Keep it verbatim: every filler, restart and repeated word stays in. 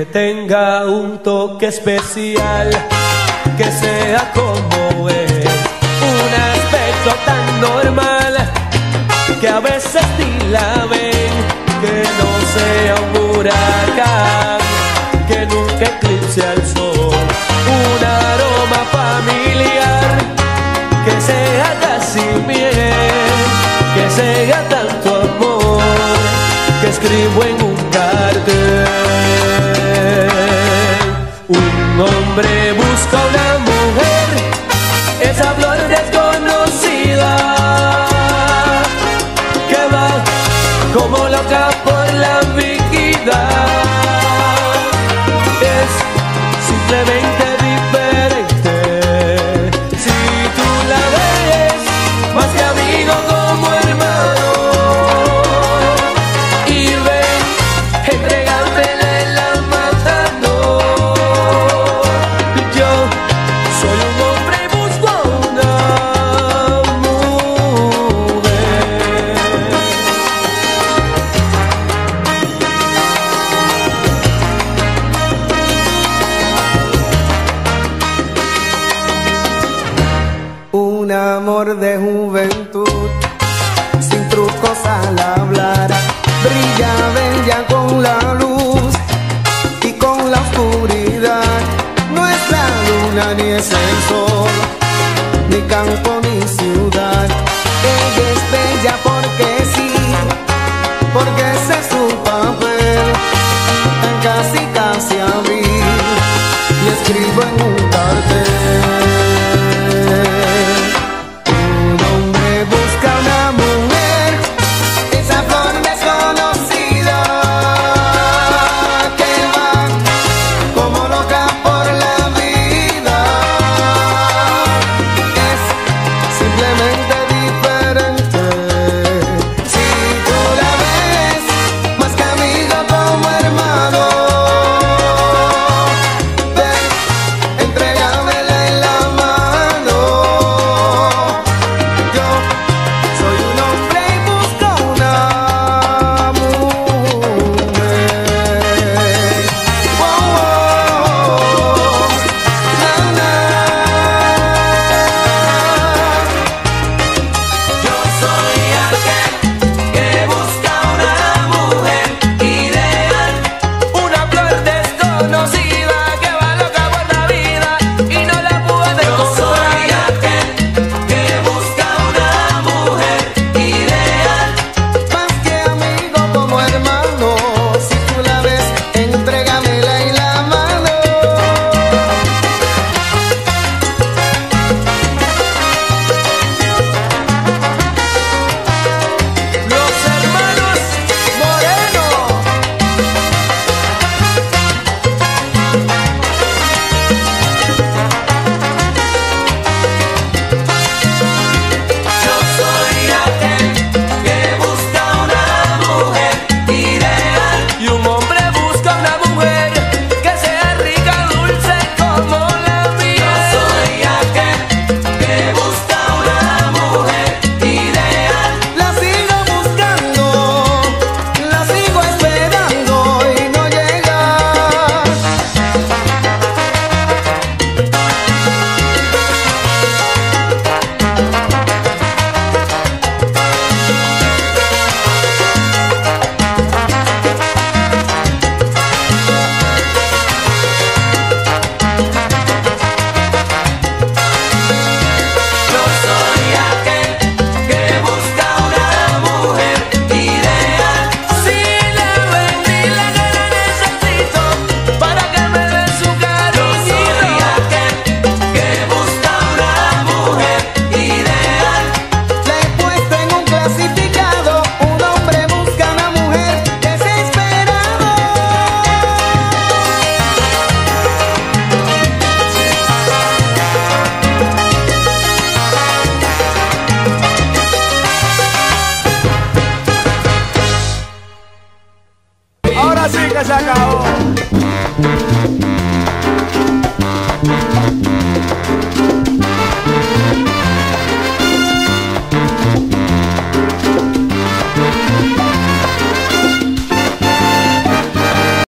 que tenga un toque especial, que sea como es, un aspecto tan normal que a veces ni la ven, que no sea un huracán, que nunca eclipse al sol, un aroma familiar, que sea casi miel, que sea tanto amor que escribo en un cartel. Un hombre busca una mujer, esa flor desconocida, que va como loca por la vida. Es simplemente diferente. Si tú la ves más que amigo, como hermano, y ven, entregártela en la matando. Yo soy un hombre y busco una mujer. Un amor de juventud, sin trucos al hablar, brilla bella con la luz y con la oscuridad. No es la luna ni es el sol, ni campo ni